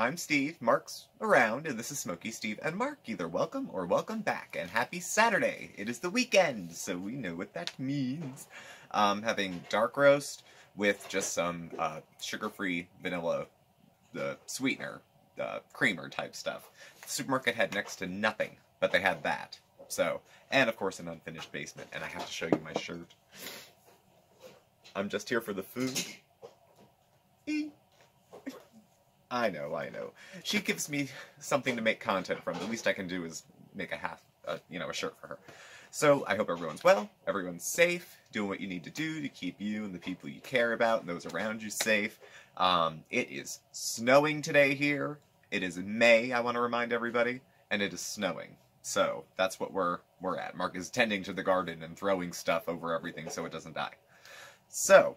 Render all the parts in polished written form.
I'm Steve, Mark's around, and this is Smokey Steve and Mark. Either welcome or welcome back, and happy Saturday! It is the weekend, so we know what that means. Having dark roast with just some sugar-free vanilla sweetener, creamer type stuff. The supermarket had next to nothing, but they had that. So, and of course an unfinished basement, and I have to show you my shirt. I'm just here for the food. Eat. I know. She gives me something to make content from. The least I can do is make a shirt for her. So I hope everyone's well, everyone's safe, doing what you need to do to keep you and the people you care about and those around you safe. It is snowing today here. It is May, I want to remind everybody, and it is snowing. So that's what we're at. Mark is tending to the garden and throwing stuff over everything so it doesn't die. So,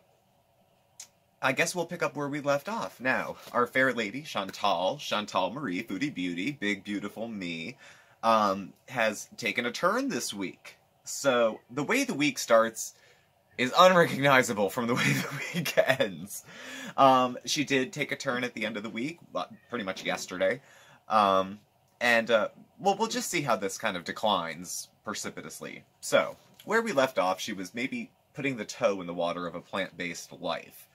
I guess we'll pick up where we left off now. Our fair lady, Chantal Marie, Foodie Beauty, Big Beautiful Me, has taken a turn this week. So the way the week starts is unrecognizable from the way the week ends. She did take a turn at the end of the week, pretty much yesterday. We'll just see how this kind of declines precipitously. So where we left off, she was maybe putting the toe in the water of a plant-based life.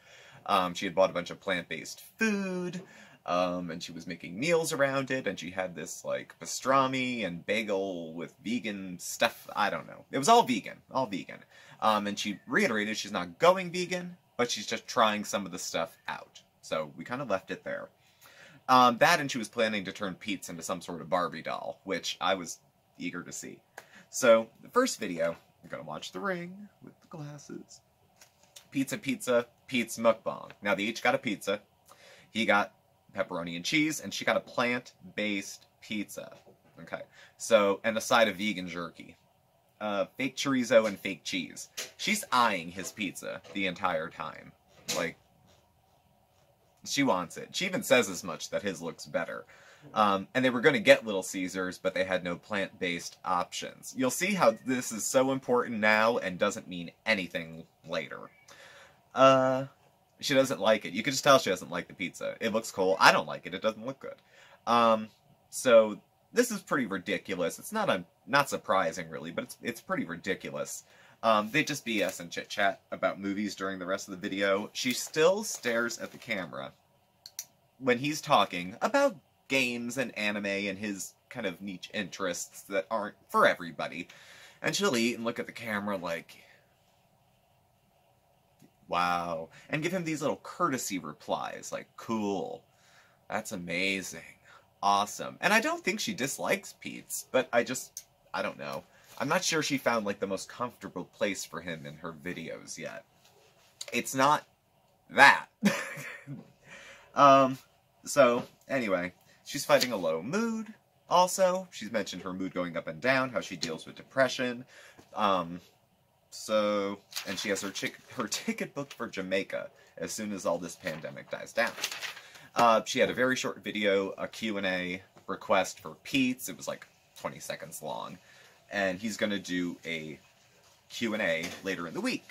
She had bought a bunch of plant-based food, and she was making meals around it, and she had this, like, pastrami and bagel with vegan stuff. I don't know. It was all vegan. And she reiterated she's not going vegan, but she's just trying some of the stuff out. So we kind of left it there. That, and she was planning to turn Pete into some sort of Barbie doll, which I was eager to see. So the first video, we're going to watch the ring with the glasses. Pizza, Pete's Mukbang. Now, they each got a pizza. He got pepperoni and cheese, and she got a plant-based pizza. Okay. So, and a side of vegan jerky. Fake chorizo and fake cheese. She's eyeing his pizza the entire time. Like, she wants it. She even says as much that his looks better. And they were going to get Little Caesars, but they had no plant-based options. You'll see how this is so important now and doesn't mean anything later. She doesn't like it. You can just tell she doesn't like the pizza. It looks cool. I don't like it. It doesn't look good. So this is pretty ridiculous. It's not surprising really, but it's pretty ridiculous. They just BS and chit chat about movies during the rest of the video. She still stares at the camera when he's talking about games and anime and his kind of niche interests that aren't for everybody. And she'll eat and look at the camera like, wow. And give him these little courtesy replies, like, cool, that's amazing, awesome. And I don't think she dislikes Pete's, but I don't know. I'm not sure she found, like, the most comfortable place for him in her videos yet. It's not that. So, anyway, she's fighting a low mood, also. She's mentioned her mood going up and down, how she deals with depression, So, and she has her ticket booked for Jamaica as soon as all this pandemic dies down. She had a very short video, a Q&A request for Pete's. It was like 20 seconds long. And he's going to do a Q&A later in the week.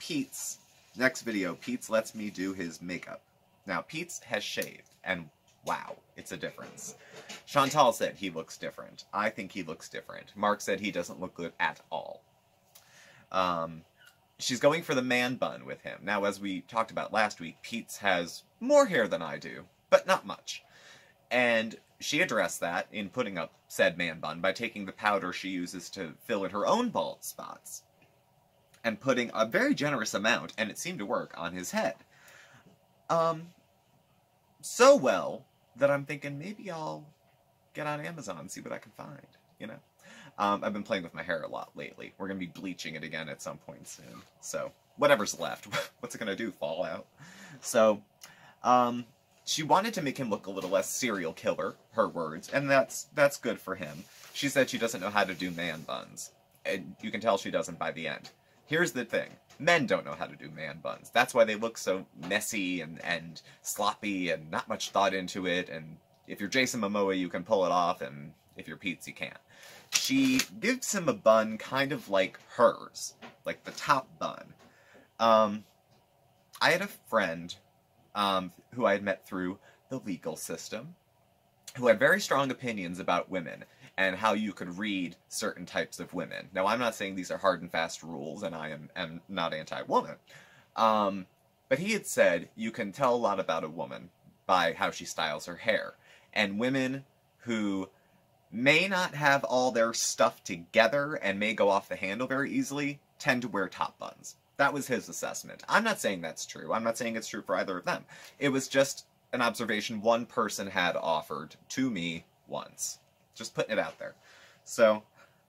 Pete's, next video, Pete's lets me do his makeup. Now, Pete's has shaved, and wow, it's a difference. Chantal said he looks different. I think he looks different. Mark said he doesn't look good at all. She's going for the man bun with him. Now, as we talked about last week, Pete's has more hair than I do, but not much. And she addressed that in putting up said man bun by taking the powder she uses to fill in her own bald spots and putting a very generous amount, and it seemed to work, on his head. So well that I'm thinking maybe I'll get on Amazon and see what I can find, you know? I've been playing with my hair a lot lately. We're going to be bleaching it again at some point soon. So, whatever's left. What's it going to do? Fall out? So, she wanted to make him look a little less serial killer, her words, and that's good for him. She said she doesn't know how to do man buns. And you can tell she doesn't by the end. Here's the thing. Men don't know how to do man buns. That's why they look so messy and sloppy and not much thought into it. And if you're Jason Momoa, you can pull it off, and if you're Pete, you can't. She gives him a bun kind of like hers, like the top bun. I had a friend who I had met through the legal system, who had very strong opinions about women and how you could read certain types of women. Now, I'm not saying these are hard and fast rules, and I am not anti-woman, but he had said you can tell a lot about a woman by how she styles her hair. And women who may not have all their stuff together and may go off the handle very easily tend to wear top buns. That was his assessment. I'm not saying that's true. I'm not saying it's true for either of them. It was just an observation one person had offered to me once. Just putting it out there. So,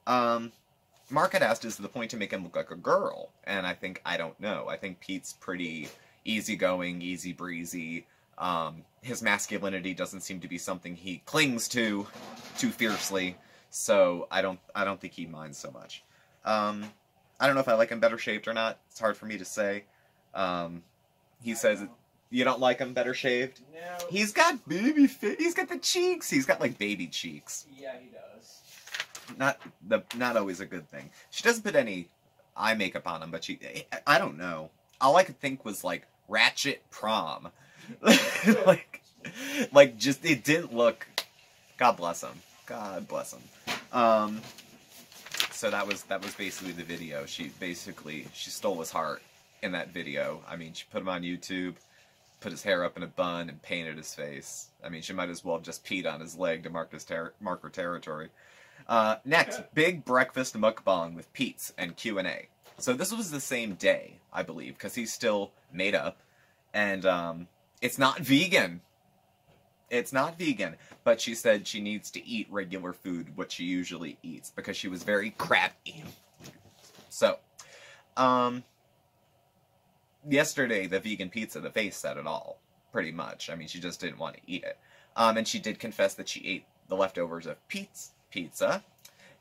Mark had asked, is the point to make him look like a girl? And I think, I don't know. I think Pete's pretty easygoing, easy breezy. His masculinity doesn't seem to be something he clings to too fiercely. So I don't think he minds so much. I don't know if I like him better shaved or not. It's hard for me to say. He says, you don't like him better shaved? No. He's got baby fit. He's got the cheeks. He's got like baby cheeks. Yeah, he does. Not always a good thing. She doesn't put any eye makeup on him, but she, I don't know. All I could think was like Ratchet Prom. like just, it didn't look, God bless him. God bless him. So that was basically the video. She stole his heart in that video. I mean, she put him on YouTube, put his hair up in a bun, and painted his face. I mean, she might as well have just peed on his leg to mark her territory. Next, big breakfast mukbang with Pete's and Q&A. So this was the same day, I believe, because he's still made up, and it's not vegan. It's not vegan, but she said she needs to eat regular food, what she usually eats, because she was very crabby. So, yesterday, the vegan pizza, the face said it all, pretty much. I mean, she just didn't want to eat it. And she did confess that she ate the leftovers of Pete's pizza,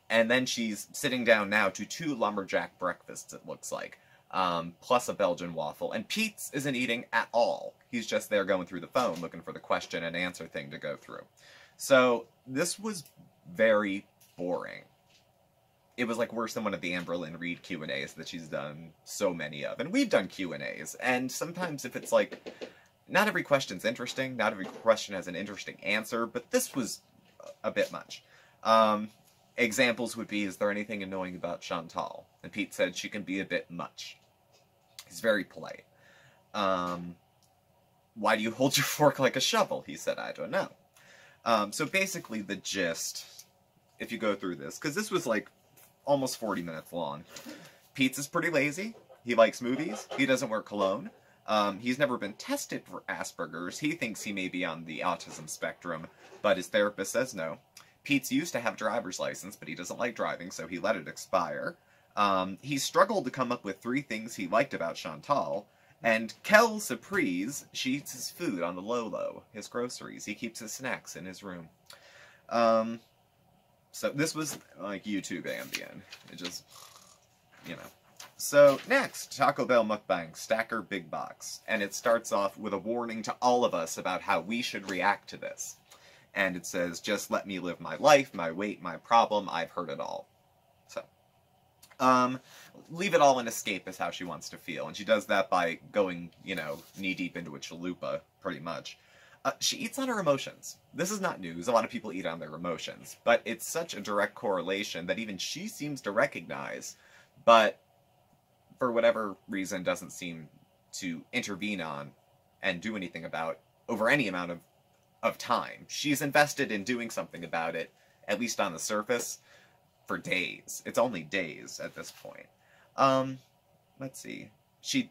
and then she's sitting down now to 2 lumberjack breakfasts, it looks like, plus a Belgian waffle, and Pete's isn't eating at all. He's just there going through the phone, looking for the question and answer thing to go through. So this was very boring. It was like worse than one of the Amberlynn Reid Q&As that she's done so many of. And we've done Q&As, and sometimes if it's like, not every question's interesting, not every question has an interesting answer, but this was a bit much. Examples would be, is there anything annoying about Chantal? And Pete said she can be a bit much. He's very polite. Why do you hold your fork like a shovel? He said, I don't know. So basically the gist, if you go through this, because this was like almost 40 minutes long. Pete's pretty lazy. He likes movies. He doesn't wear cologne. He's never been tested for Asperger's. He thinks he may be on the autism spectrum, but his therapist says no. Pete's used to have a driver's license, but he doesn't like driving, so he let it expire. He struggled to come up with 3 things he liked about Chantal, and Kel Surprise, she eats his food on the low-low, his groceries. He keeps his snacks in his room. So this was like YouTube ambient. It just, you know. So next, Taco Bell Mukbang, Stacker Big Box. And it starts off with a warning to all of us about how we should react to this. And it says, just let me live my life, my weight, my problem, I've heard it all. So, leave it all in escape is how she wants to feel. And she does that by going, you know, knee-deep into a chalupa, pretty much. She eats on her emotions. This is not news. A lot of people eat on their emotions. But it's such a direct correlation that even she seems to recognize, but for whatever reason doesn't seem to intervene on and do anything about over any amount of time. She's invested in doing something about it, at least on the surface, for days. It's only days at this point. Let's see. She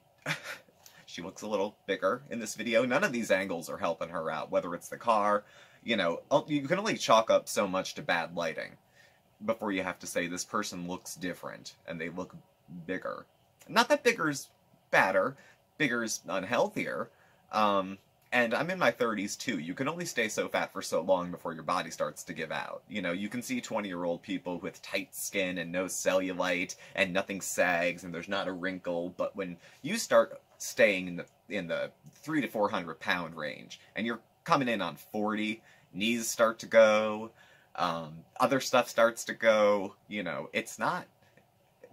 looks a little bigger in this video. None of these angles are helping her out, whether it's the car, you know, you can only chalk up so much to bad lighting before you have to say this person looks different and they look bigger. Not that bigger's badder, bigger's unhealthier. And I'm in my 30s, too. You can only stay so fat for so long before your body starts to give out. You know, you can see 20-year-old people with tight skin and no cellulite and nothing sags and there's not a wrinkle. But when you start staying in the 300 to 400 pound range and you're coming in on 40, knees start to go, other stuff starts to go, you know, it's not...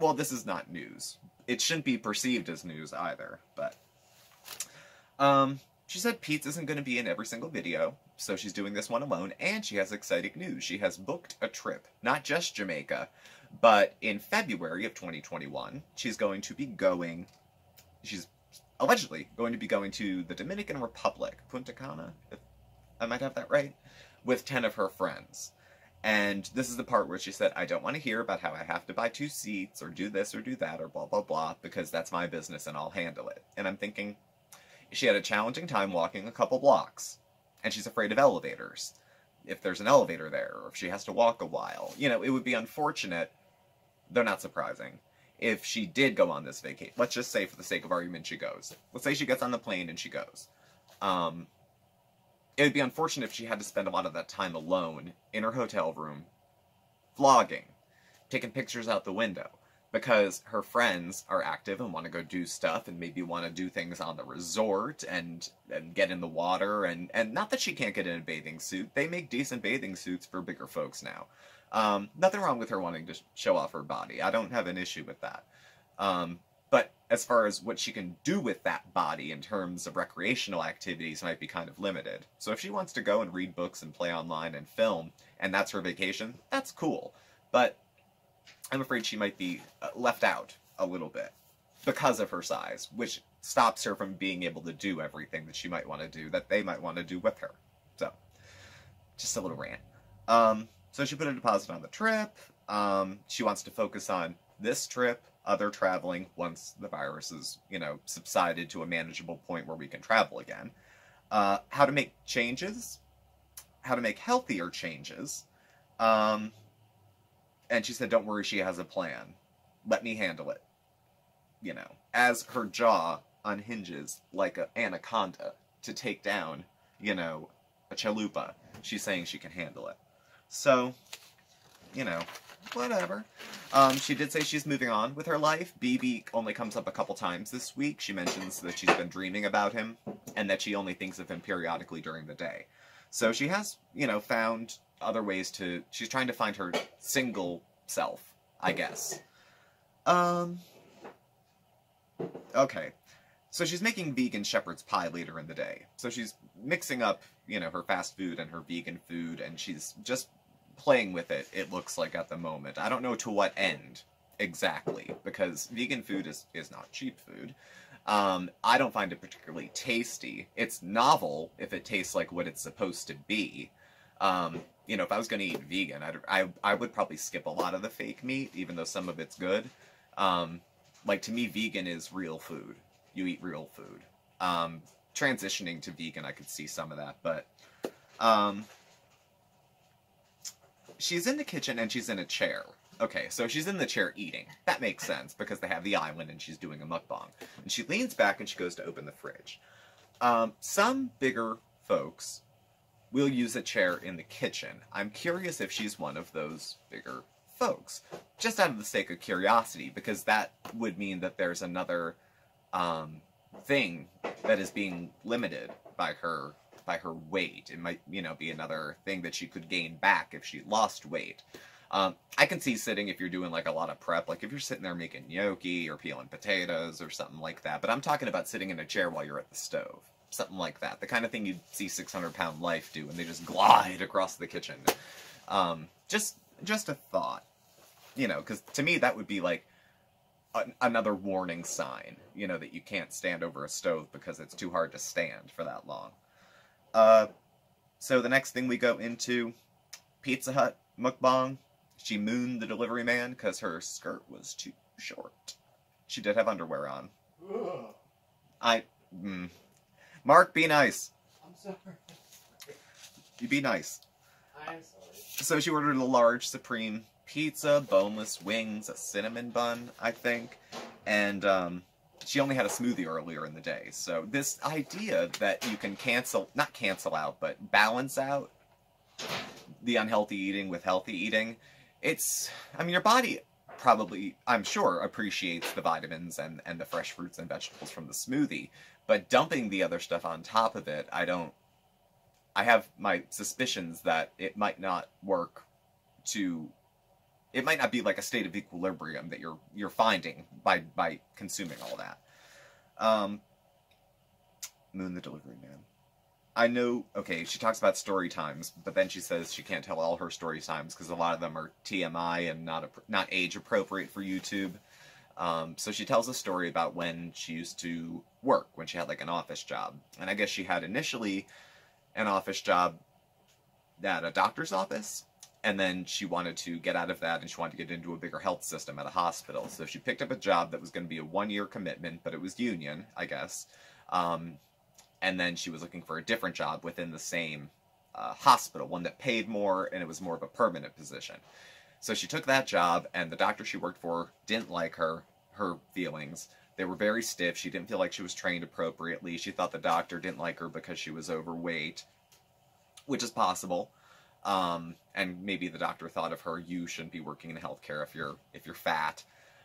Well, this is not news. It shouldn't be perceived as news either, but... She said Pete isn't going to be in every single video, so she's doing this one alone, and she has exciting news. She has booked a trip, not just Jamaica, but in February of 2021, she's going to be going, she's allegedly going to be going to the Dominican Republic, Punta Cana, if I might have that right, with 10 of her friends. And this is the part where she said, I don't want to hear about how I have to buy 2 seats or do this or do that or blah, blah, blah, because that's my business and I'll handle it. And I'm thinking, she had a challenging time walking a couple blocks, and she's afraid of elevators. If there's an elevator there, or if she has to walk a while, you know, it would be unfortunate, though not surprising, if she did go on this vacation. Let's just say, for the sake of argument, she goes. Let's say she gets on the plane and she goes. It would be unfortunate if she had to spend a lot of that time alone in her hotel room, vlogging, taking pictures out the window, because her friends are active and want to go do stuff and maybe want to do things on the resort and get in the water. And not that she can't get in a bathing suit. They make decent bathing suits for bigger folks now. Nothing wrong with her wanting to show off her body. I don't have an issue with that. But as far as what she can do with that body in terms of recreational activities might be kind of limited. So if she wants to go and read books and play online and film, and that's her vacation, that's cool. But I'm afraid she might be left out a little bit because of her size, which stops her from being able to do everything that she might want to do, that they might want to do with her. So, just a little rant. So she put a deposit on the trip. She wants to focus on this trip, other traveling once the virus is, you know, subsided to a manageable point where we can travel again. How to make changes, how to make healthier changes. And she said, don't worry, she has a plan. Let me handle it. You know, as her jaw unhinges like an anaconda to take down, you know, a chalupa, she's saying she can handle it. So, you know, whatever. She did say she's moving on with her life. BB only comes up a couple times this week. She mentions that she's been dreaming about him and that she only thinks of him periodically during the day. So she has, you know, found other ways to... She's trying to find her single self, I guess. Okay. So she's making vegan shepherd's pie later in the day. So she's mixing up, you know, her fast food and her vegan food, and she's just playing with it, it looks like, at the moment. I don't know to what end exactly, because vegan food is not cheap food. I don't find it particularly tasty. It's novel if it tastes like what it's supposed to be. You know, if I was going to eat vegan, I would probably skip a lot of the fake meat, even though some of it's good. Like, to me, vegan is real food. You eat real food. Transitioning to vegan, I could see some of that, but... she's in the kitchen and she's in a chair. Okay, so she's in the chair eating. That makes sense because they have the island and she's doing a mukbang. And she leans back and she goes to open the fridge. Some bigger folks will use a chair in the kitchen. I'm curious if she's one of those bigger folks. Just out of the sake of curiosity, because that would mean that there's another thing that is being limited by her weight. It might, you know, be another thing that she could gain back if she lost weight. I can see sitting, if you're doing like a lot of prep, like if you're sitting there making gnocchi or peeling potatoes or something like that, but I'm talking about sitting in a chair while you're at the stove, something like that. The kind of thing you'd see 600-pound Life do, and they just glide across the kitchen. Just a thought, you know, because to me that would be like another warning sign, you know, that you can't stand over a stove because it's too hard to stand for that long. So the next thing we go into, Pizza Hut mukbang. She mooned the delivery man because her skirt was too short. She did have underwear on. Ugh. Mark, be nice. I'm sorry. You be nice. I am sorry. So she ordered a large supreme pizza, boneless wings, a cinnamon bun, I think, and, she only had a smoothie earlier in the day. So this idea that you can cancel, not cancel out, but balance out the unhealthy eating with healthy eating, it's, I mean, your body probably, I'm sure, appreciates the vitamins and the fresh fruits and vegetables from the smoothie, but dumping the other stuff on top of it, I have my suspicions that it might not work to... It might not be like a state of equilibrium that you're finding by consuming all that. Moon the delivery man. I know, okay, she talks about story times, but then she says she can't tell all her story times because a lot of them are TMI and not age appropriate for YouTube. So she tells a story about when she used to work, when she had like an office job. And I guess she had initially an office job at a doctor's office, and then she wanted to get out of that and she wanted to get into a bigger health system at a hospital. So she picked up a job that was going to be a one-year commitment, but it was union, I guess. And then she was looking for a different job within the same hospital, one that paid more and it was more of a permanent position. So she took that job, and the doctor she worked for didn't like her feelings. They were very stiff. She didn't feel like she was trained appropriately. She thought the doctor didn't like her because she was overweight, which is possible. And maybe the doctor thought of her, you shouldn't be working in healthcare if you're fat.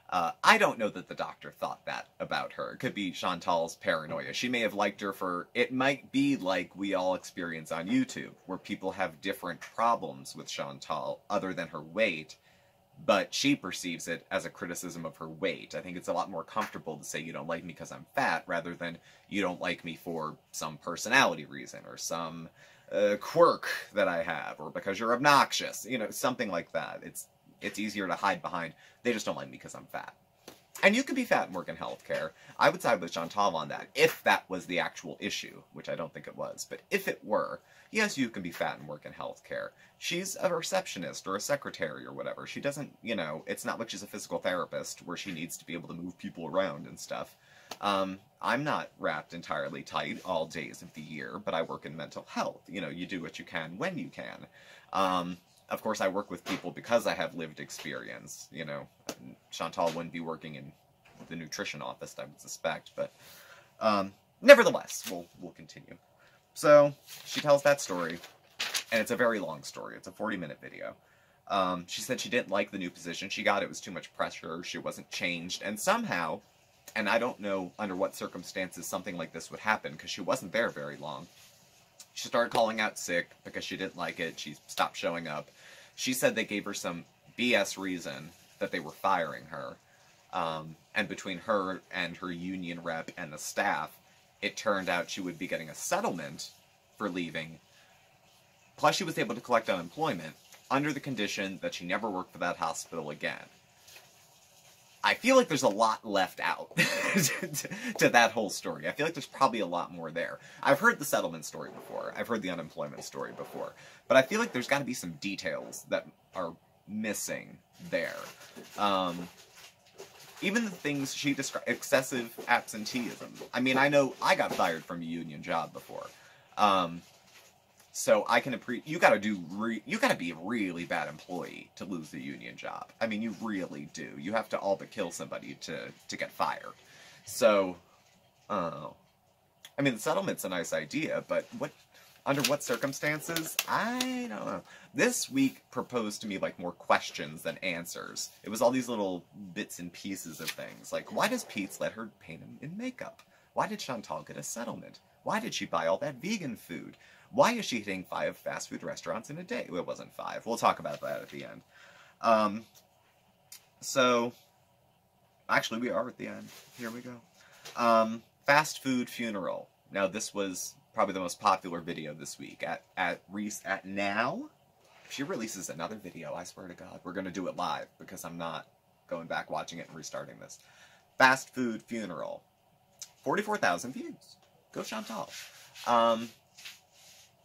I don't know that the doctor thought that about her. It could be Chantal's paranoia. She may have liked her for... It might be like we all experience on YouTube, where people have different problems with Chantal other than her weight, but she perceives it as a criticism of her weight. I think it's a lot more comfortable to say you don't like me because I'm fat, rather than you don't like me for some personality reason or some quirk that I have, or because you're obnoxious. You know, something like that. It's easier to hide behind, they just don't like me because I'm fat. And you can be fat and work in healthcare. I would side with Chantal on that, if that was the actual issue, which I don't think it was. But if it were, yes, you can be fat and work in healthcare. She's a receptionist or a secretary or whatever. She doesn't, you know, it's not like she's a physical therapist where she needs to be able to move people around and stuff. I'm not wrapped entirely tight all days of the year, but I work in mental health. You know, you do what you can when you can. Of course, I work with people because I have lived experience, you know. Chantal wouldn't be working in the nutrition office, I would suspect, but nevertheless, we'll continue. So, she tells that story, and it's a very long story. It's a 40-minute video. She said she didn't like the new position she got. It was too much pressure. She wasn't changed. And somehow, and I don't know under what circumstances something like this would happen, because she wasn't there very long, she started calling out sick because she didn't like it. She stopped showing up. She said they gave her some BS reason that they were firing her. And between her and her union rep and the staff, it turned out she would be getting a settlement for leaving. Plus, she was able to collect unemployment under the condition that she never worked for that hospital again. I feel like there's a lot left out to that whole story. I feel like there's probably a lot more there. I've heard the settlement story before. I've heard the unemployment story before. But I feel like there's got to be some details that are missing there. Even the things she described, excessive absenteeism. I mean, I know I got fired from a union job before. So I can appreciate, you gotta be a really bad employee to lose the union job. I mean, you really do. You have to all but kill somebody to get fired. So, I mean, the settlement's a nice idea, but under what circumstances? I don't know. This week proposed to me, like, more questions than answers. It was all these little bits and pieces of things. Like, why does Pete let her paint him in makeup? Why did Chantal get a settlement? Why did she buy all that vegan food? Why is she hitting 5 fast food restaurants in a day? Well, it wasn't 5. We'll talk about that at the end. So, actually, we are at the end. Here we go. Fast food funeral. Now, this was probably the most popular video this week. At now, if she releases another video, I swear to God, we're going to do it live because I'm not going back, watching it, and restarting this. Fast food funeral. 44,000 views. Go Chantal.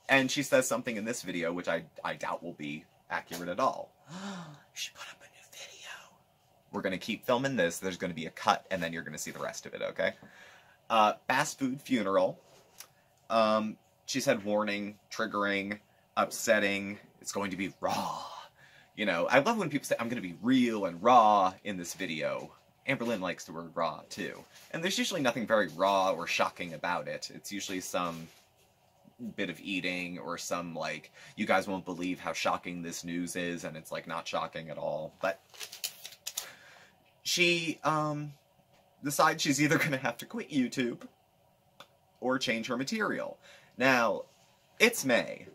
And she says something in this video, which I doubt will be accurate at all. She put up a new video. We're going to keep filming this. There's going to be a cut, and then you're going to see the rest of it, okay? Fast food funeral. She said warning, triggering, upsetting. It's going to be raw. You know, I love when people say, I'm going to be real and raw in this video. Amberlynn likes the word raw, too. And there's usually nothing very raw or shocking about it. It's usually some bit of eating or some, like, you guys won't believe how shocking this news is, and it's, like, not shocking at all. But she decides she's either going to have to quit YouTube or change her material. Now, it's May.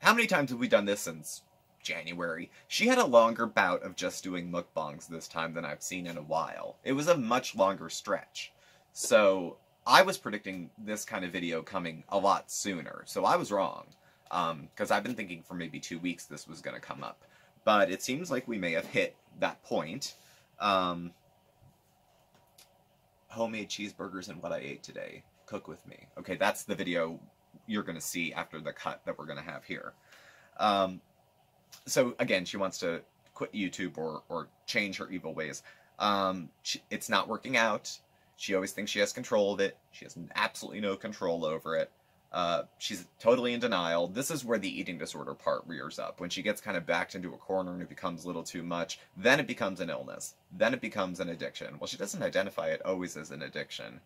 How many times have we done this since January? She had a longer bout of just doing mukbangs this time than I've seen in a while. It was a much longer stretch. So I was predicting this kind of video coming a lot sooner, so I was wrong. Because I've been thinking for maybe 2 weeks this was going to come up. But it seems like we may have hit that point. Homemade cheeseburgers and what I ate today. Cook with me. Okay, that's the video you're going to see after the cut that we're going to have here. So again, she wants to quit YouTube or change her evil ways. It's not working out. She always thinks she has control of it. She has absolutely no control over it. She's totally in denial. This is where the eating disorder part rears up. When she gets kind of backed into a corner and it becomes a little too much, then it becomes an illness. Then it becomes an addiction. Well, she doesn't identify it always as an addiction,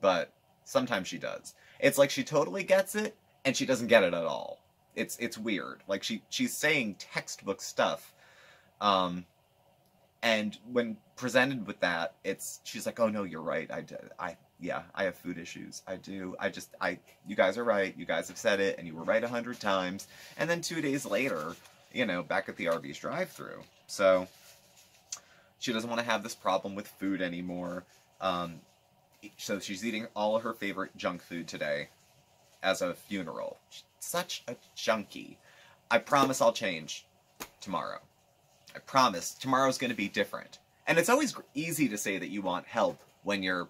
but sometimes she does. It's like she totally gets it, and she doesn't get it at all. It's weird. Like, she's saying textbook stuff, and when presented with that, she's like, oh no, you're right, yeah, I have food issues. I do. You guys are right. You guys have said it, and you were right 100 times. And then 2 days later, you know, back at the Arby's drive-thru. So she doesn't want to have this problem with food anymore. So she's eating all of her favorite junk food today as a funeral. She's such a junkie. I promise I'll change tomorrow. I promise tomorrow's going to be different. And it's always easy to say that you want help when you're,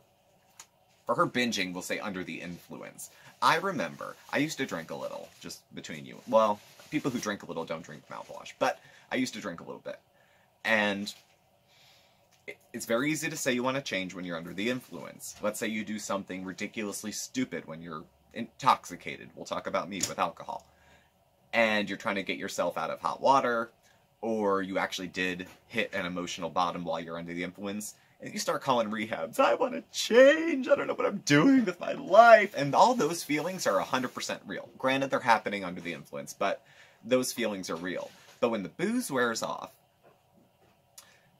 for her binging, we'll say under the influence. I remember, I used to drink a little, just between you. Well, people who drink a little don't drink mouthwash, but I used to drink a little bit. And it's very easy to say you want to change when you're under the influence. Let's say you do something ridiculously stupid when you're intoxicated. We'll talk about me with alcohol. And you're trying to get yourself out of hot water, or you actually did hit an emotional bottom while you're under the influence. And you start calling rehabs, I want to change, I don't know what I'm doing with my life. And all those feelings are 100% real. Granted, they're happening under the influence, but those feelings are real. But when the booze wears off,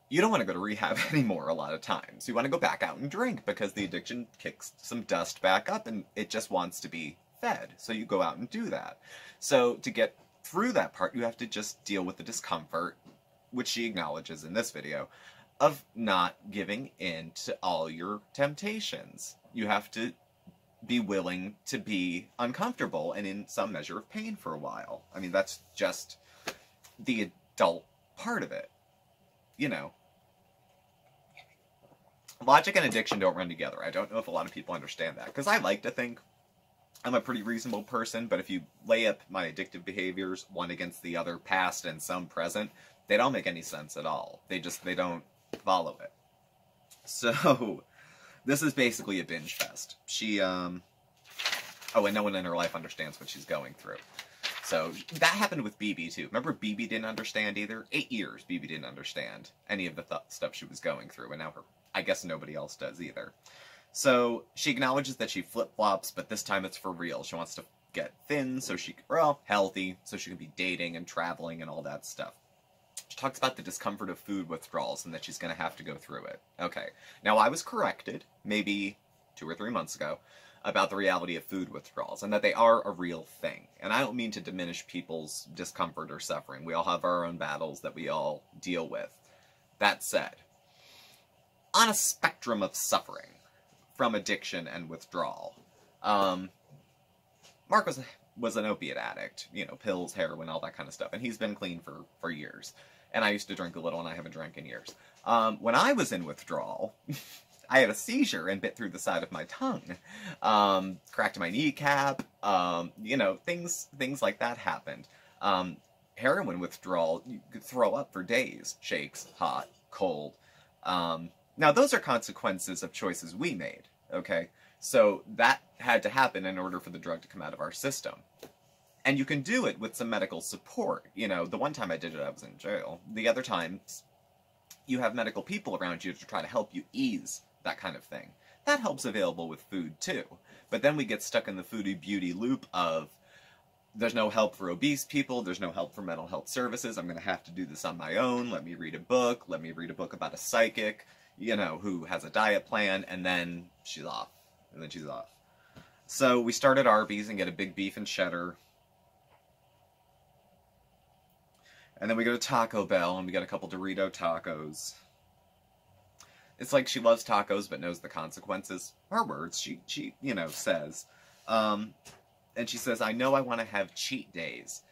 you don't want to go to rehab anymore a lot of times. You want to go back out and drink because the addiction kicks some dust back up and it just wants to be fed. So you go out and do that. So to get through that part, you have to just deal with the discomfort, which she acknowledges in this video, of not giving in to all your temptations. You have to be willing to be uncomfortable and in some measure of pain for a while. I mean, that's just the adult part of it. You know, logic and addiction don't run together. I don't know if a lot of people understand that, because I like to think I'm a pretty reasonable person, but if you lay up my addictive behaviors one against the other, past and some present, they don't make any sense at all. They don't follow it. So this is basically a binge fest. She oh, and no one in her life understands what she's going through. So that happened with BB too. Remember, BB didn't understand either. 8 years BB didn't understand any of the stuff she was going through, and now I guess nobody else does either. So she acknowledges that she flip-flops, but this time it's for real. She wants to get thin so she, well, healthy, so she can be dating and traveling and all that stuff. She talks about the discomfort of food withdrawals and that she's going to have to go through it. Okay, now I was corrected, maybe 2 or 3 months ago, about the reality of food withdrawals and that they are a real thing. And I don't mean to diminish people's discomfort or suffering. We all have our own battles that we all deal with. That said, on a spectrum of suffering from addiction and withdrawal, Mark was an opiate addict, you know, pills, heroin, all that kind of stuff. And he's been clean for years. And I used to drink a little, and I haven't drank in years. When I was in withdrawal, I had a seizure and bit through the side of my tongue, cracked my kneecap, you know, things like that happened. Heroin withdrawal, you could throw up for days, shakes, hot, cold. Now, those are consequences of choices we made, okay? So that had to happen in order for the drug to come out of our system. And you can do it with some medical support. You know, the one time I did it, I was in jail. The other times, you have medical people around you to try to help you ease that kind of thing. That help's available with food, too. But then we get stuck in the Foodie Beauty loop of, there's no help for obese people, there's no help for mental health services, I'm going to have to do this on my own, let me read a book about a psychic, you know, who has a diet plan, and then she's off. And then she's off. So we start at Arby's and get a big beef and cheddar. And then we go to Taco Bell and we get a couple Dorito tacos. It's like she loves tacos but knows the consequences. Her words, she you know, says. And she says, I know I want to have cheat days,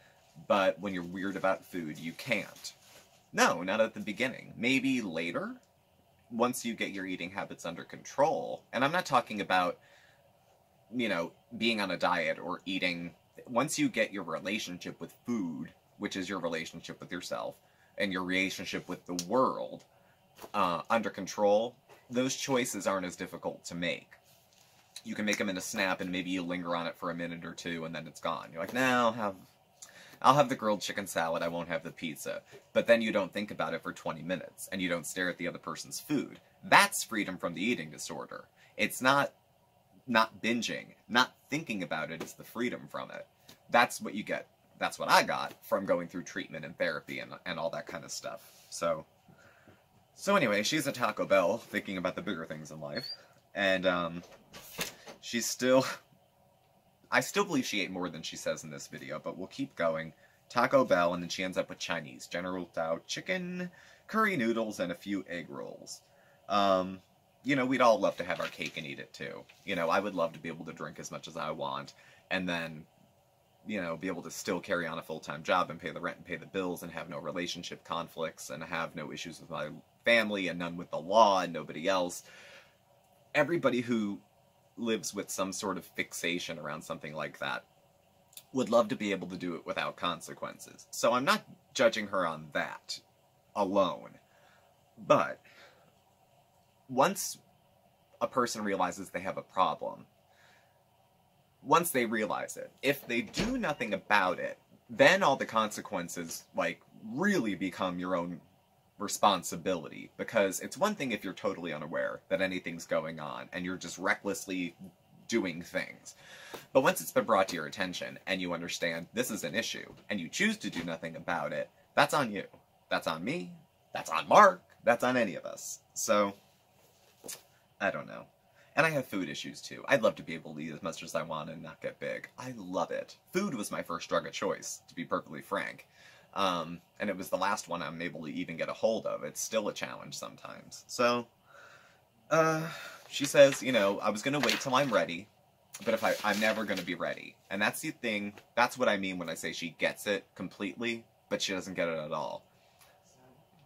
but when you're weird about food, you can't. No, not at the beginning. Maybe later, once you get your eating habits under control. And I'm not talking about, you know, being on a diet or eating. Once you get your relationship with food, which is your relationship with yourself, and your relationship with the world under control, those choices aren't as difficult to make. You can make them in a snap, and maybe you linger on it for a minute or two, and then it's gone. You're like, no, I'll have the grilled chicken salad, I won't have the pizza. But then you don't think about it for 20 minutes, and you don't stare at the other person's food. That's freedom from the eating disorder. It's not binging, not thinking about it is the freedom from it. That's what you get. That's what I got from going through treatment and therapy and all that kind of stuff. So anyway, she's at Taco Bell thinking about the bigger things in life. And she's still... I still believe she ate more than she says in this video, but we'll keep going. Taco Bell, and then she ends up with Chinese. General Tao chicken, curry noodles, and a few egg rolls. You know, we'd all love to have our cake and eat it too. You know, I would love to be able to drink as much as I want, and then, you know, be able to still carry on a full-time job and pay the rent and pay the bills and have no relationship conflicts and have no issues with my family and none with the law and nobody else. Everybody who lives with some sort of fixation around something like that would love to be able to do it without consequences. So I'm not judging her on that alone. But once a person realizes they have a problem, once they realize it, if they do nothing about it, then all the consequences, like, really become your own responsibility. Because it's one thing if you're totally unaware that anything's going on and you're just recklessly doing things. But once it's been brought to your attention and you understand this is an issue and you choose to do nothing about it, that's on you. That's on me. That's on Mark. That's on any of us. So, I don't know. And I have food issues, too. I'd love to be able to eat as much as I want and not get big. I love it. Food was my first drug of choice, to be perfectly frank. And it was the last one I'm able to even get a hold of. It's still a challenge sometimes. So, she says, you know, I was going to wait till I'm ready, but if I'm never going to be ready. And that's the thing. That's what I mean when I say she gets it completely, but she doesn't get it at all.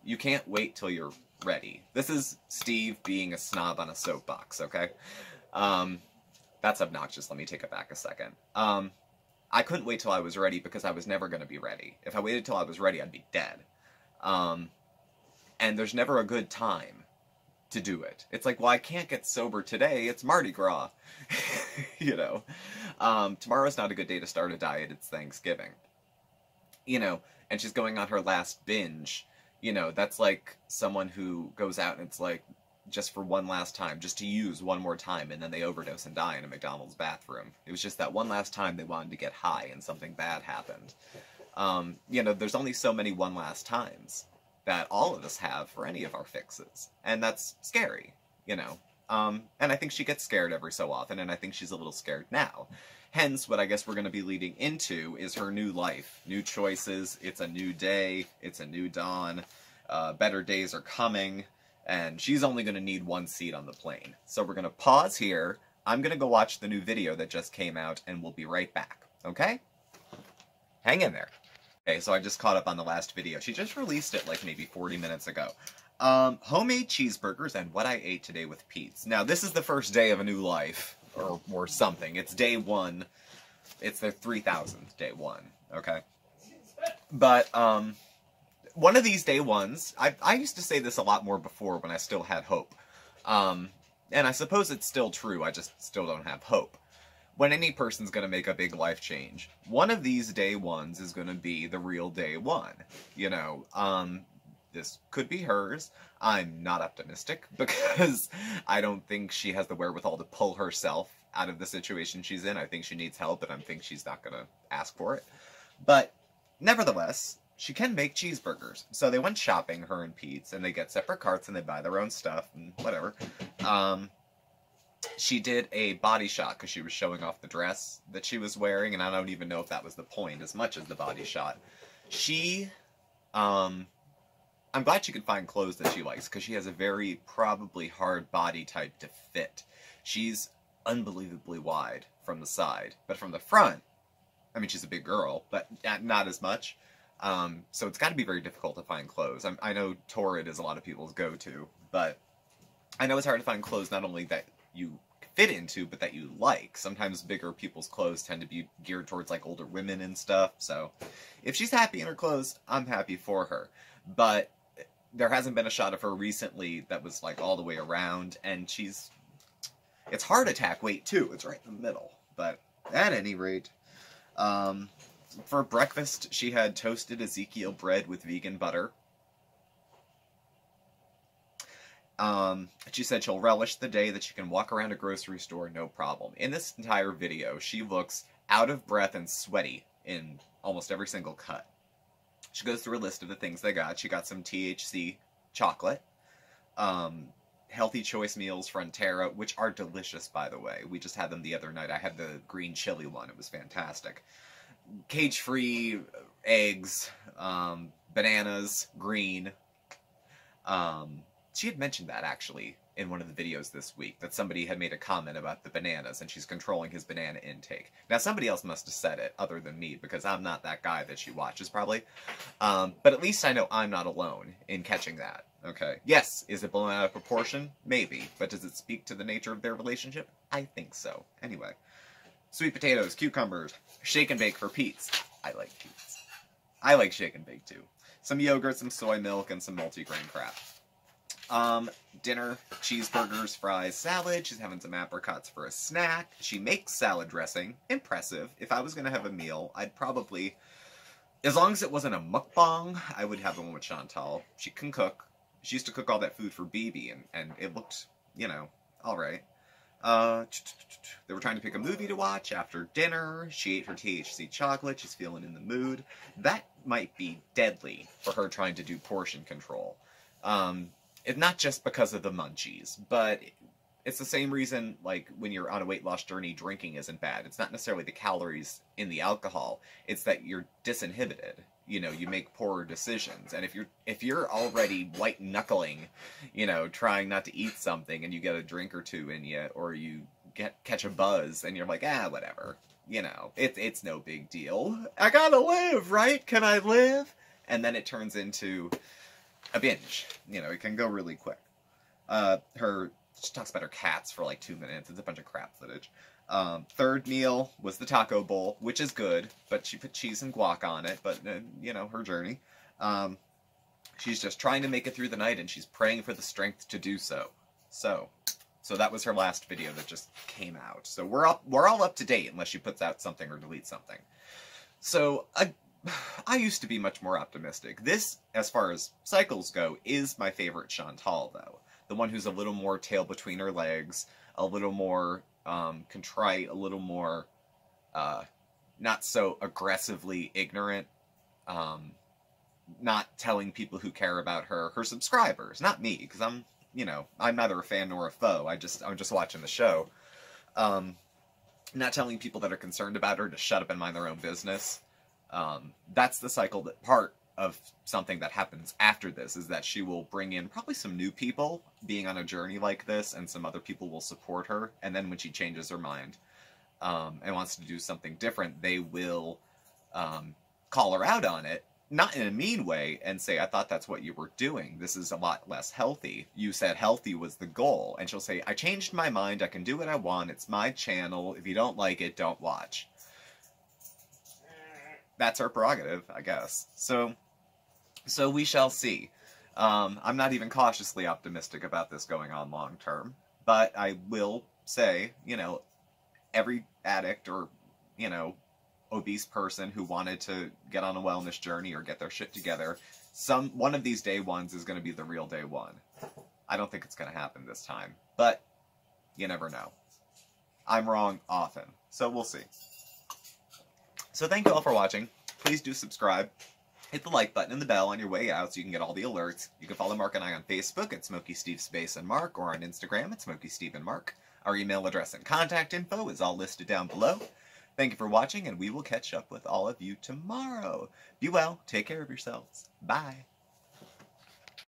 You can't wait till you're ready. This is Steve being a snob on a soapbox, okay? That's obnoxious. Let me take it back a second. I couldn't wait till I was ready because I was never going to be ready. If I waited till I was ready, I'd be dead. And there's never a good time to do it. It's like, well, I can't get sober today. It's Mardi Gras. You know? Tomorrow's not a good day to start a diet. It's Thanksgiving. You know? And she's going on her last binge. You know, that's like someone who goes out and it's like, just for one last time, just to use one more time, and then they overdose and die in a McDonald's bathroom. It was just that one last time they wanted to get high and something bad happened. You know, there's only so many one last times that all of us have for any of our fixes. And that's scary, you know. And I think she gets scared every so often, and I think she's a little scared now. Hence, what I guess we're going to be leading into is her new life. New choices, it's a new day, it's a new dawn, better days are coming, and she's only going to need one seat on the plane. So we're going to pause here, I'm going to go watch the new video that just came out, and we'll be right back, okay? Hang in there. Okay, so I just caught up on the last video. She just released it like maybe 40 minutes ago. Homemade cheeseburgers and what I ate today with Pete's. Now, this is the first day of a new life. Or something. It's day one. It's their 3,000th day one. Okay. But, one of these day ones, I used to say this a lot more before when I still had hope. And I suppose it's still true. I just still don't have hope. When any person's going to make a big life change, one of these day ones is going to be the real day one. You know, this could be hers. I'm not optimistic because I don't think she has the wherewithal to pull herself out of the situation she's in. I think she needs help, and I think she's not going to ask for it. But nevertheless, she can make cheeseburgers. So they went shopping, her and Pete's, and they get separate carts and they buy their own stuff and whatever. She did a body shot because she was showing off the dress that she was wearing, and I don't even know if that was the point as much as the body shot. She... I'm glad she could find clothes that she likes, because she has a very probably hard body type to fit. She's unbelievably wide from the side, but from the front, I mean, she's a big girl, but not as much. So it's got to be very difficult to find clothes. I know Torrid is a lot of people's go-to, but I know it's hard to find clothes not only that you fit into, but that you like. Sometimes bigger people's clothes tend to be geared towards like older women and stuff. So if she's happy in her clothes, I'm happy for her. But there hasn't been a shot of her recently that was like all the way around, and she's, it's heart attack weight too. It's right in the middle. But at any rate, for breakfast, she had toasted Ezekiel bread with vegan butter. She said she'll relish the day that she can walk around a grocery store no problem. In this entire video, she looks out of breath and sweaty in almost every single cut. She goes through a list of the things they got. She got some THC chocolate, Healthy Choice Meals Frontera, which are delicious, by the way. We just had them the other night. I had the green chili one. It was fantastic. Cage-free eggs, bananas, green. She had mentioned that, actually, in one of the videos this week, that somebody had made a comment about the bananas, and she's controlling his banana intake. Now, somebody else must have said it, other than me, because I'm not that guy that she watches, probably. But at least I know I'm not alone in catching that, okay? Yes, is it blown out of proportion? Maybe. But does it speak to the nature of their relationship? I think so. Anyway. Sweet potatoes, cucumbers, shake and bake for Pete's. I like Pete's. I like shake and bake, too. Some yogurt, some soy milk, and some multigrain crap. Dinner, cheeseburgers, fries, salad. She's having some apricots for a snack. She makes salad dressing. Impressive. If I was going to have a meal, I'd probably, as long as it wasn't a mukbang, I would have one with Chantal. She can cook. She used to cook all that food for BB, and it looked, you know, all right. They were trying to pick a movie to watch after dinner. She ate her THC chocolate. She's feeling in the mood. That might be deadly for her trying to do portion control. It's not just because of the munchies, but it's the same reason, like, when you're on a weight loss journey, drinking isn't bad. It's not necessarily the calories in the alcohol. It's that you're disinhibited. You know, you make poorer decisions. And if you're already white-knuckling, you know, trying not to eat something, and you get a drink or two in you, or you catch a buzz, and you're like, ah, whatever. You know, it's no big deal. I gotta live, right? Can I live? And then it turns into a binge. You know, it can go really quick. She talks about her cats for like 2 minutes. It's a bunch of crap footage. Third meal was the taco bowl, which is good, but she put cheese and guac on it, but, you know, her journey. She's just trying to make it through the night, and she's praying for the strength to do so. So that was her last video that just came out. So we're all up to date, unless she puts out something or deletes something. So, I used to be much more optimistic. This, as far as cycles go, is my favorite Chantal, though. The one who's a little more tail between her legs, a little more contrite, a little more not so aggressively ignorant, not telling people who care about her subscribers, not me, because I'm, you know, I'm neither a fan nor a foe. I'm just watching the show. Not telling people that are concerned about her to shut up and mind their own business. That's the cycle that part of something that happens after this is that she will bring in probably some new people being on a journey like this, and some other people will support her. And then when she changes her mind, and wants to do something different, they will, call her out on it, not in a mean way, and say, I thought that's what you were doing. This is a lot less healthy. You said healthy was the goal. And she'll say, I changed my mind. I can do what I want. It's my channel. If you don't like it, don't watch. That's her prerogative, I guess. So we shall see. I'm not even cautiously optimistic about this going on long term, but I will say, you know, every addict or, you know, obese person who wanted to get on a wellness journey or get their shit together, one of these day ones is going to be the real day one. I don't think it's going to happen this time, but you never know. I'm wrong often, so we'll see. So thank you all for watching. Please do subscribe. Hit the like button and the bell on your way out so you can get all the alerts. You can follow Mark and I on Facebook at Smokey Steve Space and Mark, or on Instagram at Smokey Steve and Mark. Our email address and contact info is all listed down below. Thank you for watching, and we will catch up with all of you tomorrow. Be well. Take care of yourselves. Bye.